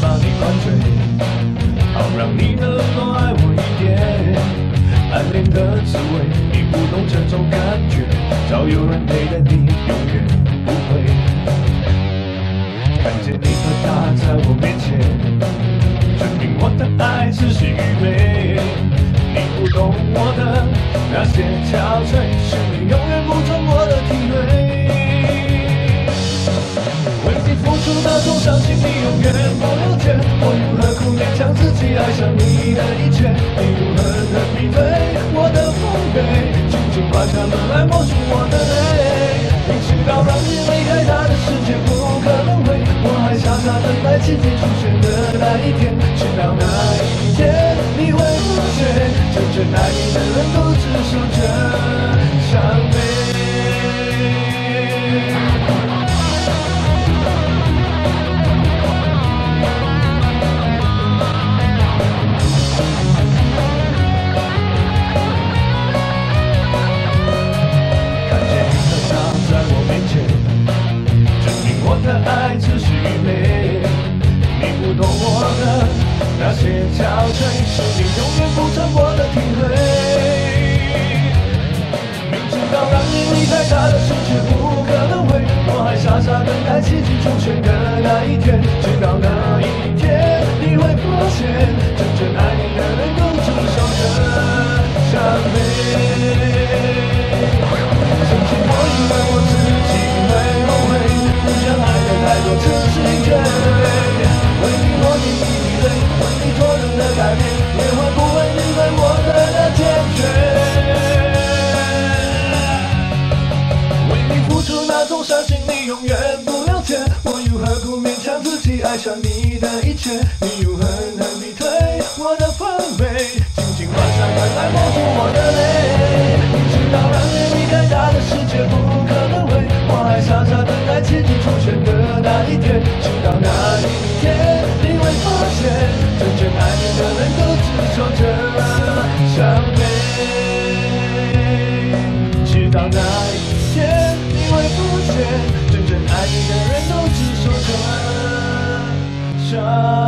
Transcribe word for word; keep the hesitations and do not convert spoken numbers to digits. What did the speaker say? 把你灌醉，好让你能够爱我一点。暗恋的滋味，你不懂这种感觉。找有人陪着你，永远不会。看见你和他在我面前，证明我的爱只是愚昧。你不懂我的那些憔悴，是你永远捕捉我的体会。为你付出的种伤心，你永远不。 我如何苦勉强自己爱上你的一切？你如何能比对我的防备？紧紧画下了爱抹去我的泪。你知道让你离开他的世界不可能回，我还傻傻等待奇迹出现的那一天。直到那一天，你会发觉，真正爱你的人都只剩着伤悲。 是你永远不曾我的体会，明知道让你离开他的世界不可能回，我还傻傻等待奇迹出现的那一天。直到那一天，你会发现，真正爱你的人都只剩着伤悲。曾经我以为我自己会后悔，不想爱的太多，只是觉得为你落进一滴泪，为你做任何改变。 你会不会明白我的坚决？为你付出那种伤心，你永远不了解。我如何苦勉强自己爱上你的一切？你如何能逼退我的防备？紧紧画下的爱抹去我的泪。你知道让你离开他的世界不可能回，我还傻傻等待奇迹出现的那一天。直到那一天，你会发现，真正爱你的人。 说着伤悲，直到那一天，你会发现，真正爱你的人都只说着伤悲。